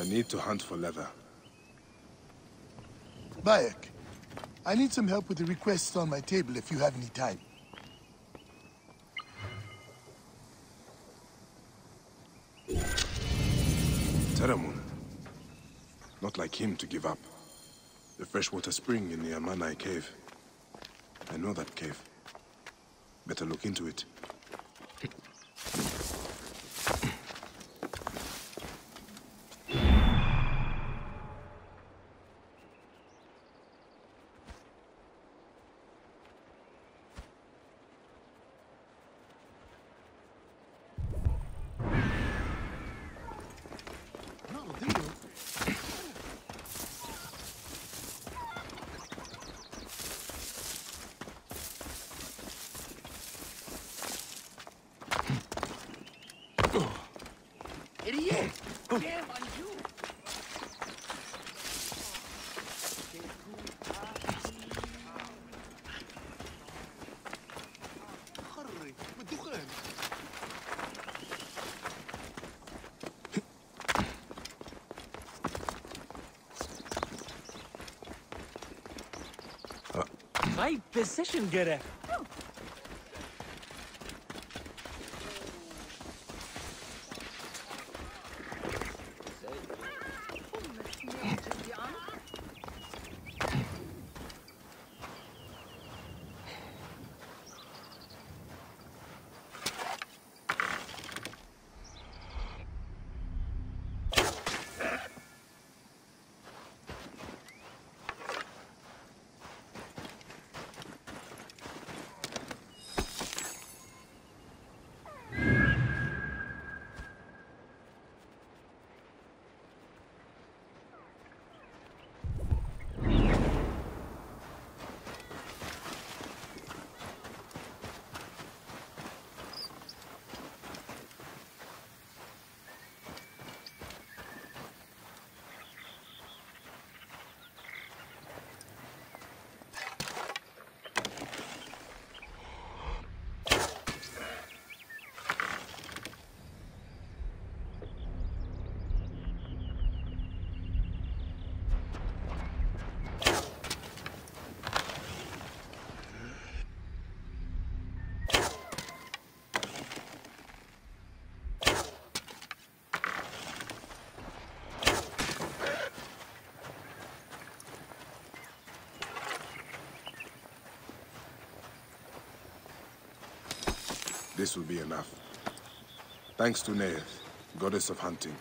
I need to hunt for leather. Bayek, I need some help with the requests on my table if you have any time. Teramun. Not like him to give up. The freshwater spring in the Amanai cave. I know that cave. Better look into it. My position, Gere. This will be enough. Thanks to Nair, goddess of hunting.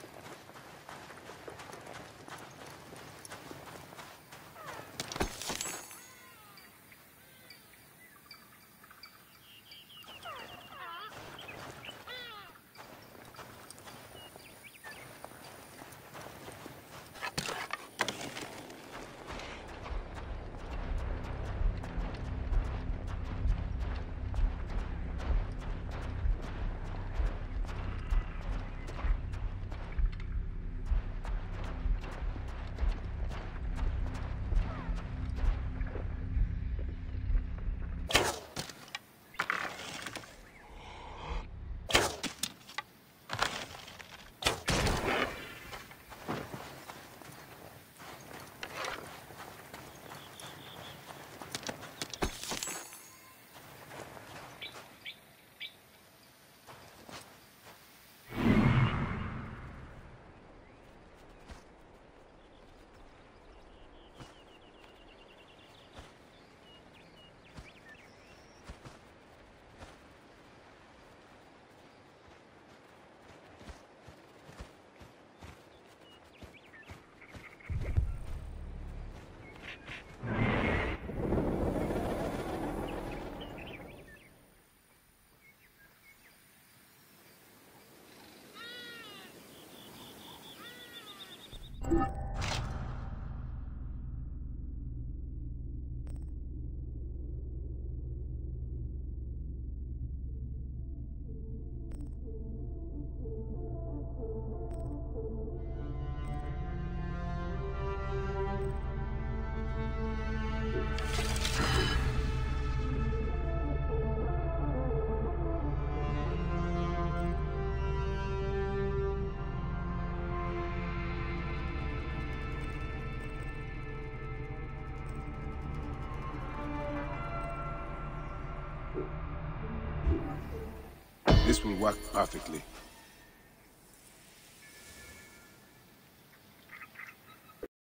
This will work perfectly.